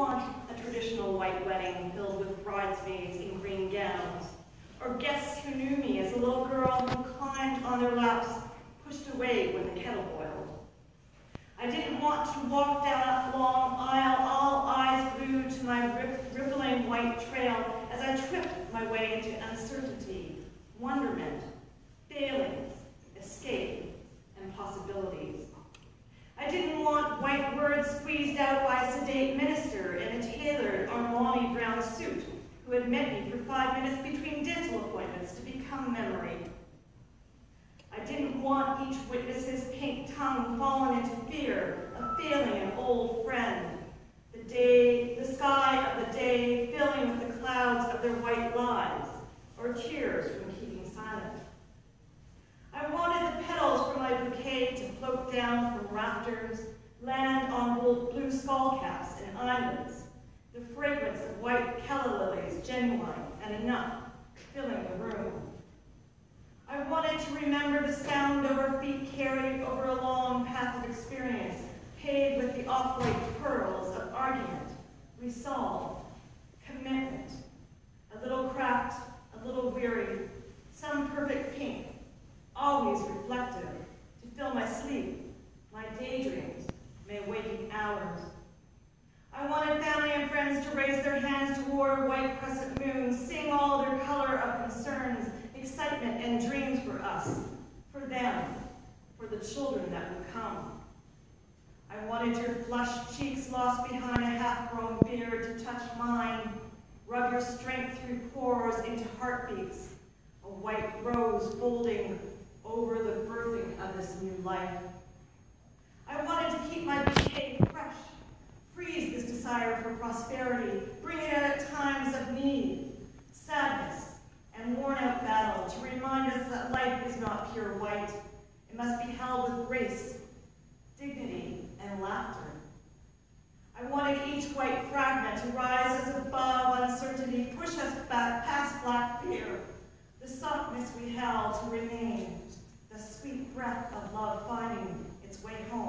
want a traditional white wedding filled with bridesmaids in green gowns, or guests who knew me as a little girl who climbed on their laps, pushed away when the kettle boiled. I didn't want to walk down that long aisle, all eyes glued to my rippling white trail as I tripped my way into uncertainty, wonderment, failings, escape, and possibilities. I didn't want white words squeezed out by a sedate minister in a tailored Armani brown suit who had met me for 5 minutes between dental appointments to become memory. I didn't want each witness's pink tongue fallen into fear of failing an old friend, the sky of the day filling with the clouds of their white lies, or tears from keeping silent. I wanted the petals from my bouquet to float down from rafters, land on blue skullcaps and islands, the fragrance of white calla lilies genuine and enough, filling the room. I wanted to remember the sound of our feet carried over a long path of experience, paved with the off-white pearls of argument, resolve, commitment, a little cracked, a little weary, some perfect pink, always reflective, to fill my sleep, my daydreams, my waking hours. I wanted family and friends to raise their hands toward a white crescent moon, sing all their color of concerns, excitement and dreams for us, for them, for the children that would come. I wanted your flushed cheeks lost behind a half-grown beard to touch mine, rub your strength through pores into heartbeats, a white rose folding over the birthing of this new life. I wanted to keep my bouquet fresh, freeze this desire for prosperity, bring it out at times of need, sadness, and worn-out battle to remind us that life is not pure white. It must be held with grace, dignity, and laughter. I wanted each white fragment to rise as above uncertainty, push us back past black fear, the softness we held to remain, the sweet breath of love finding its way home.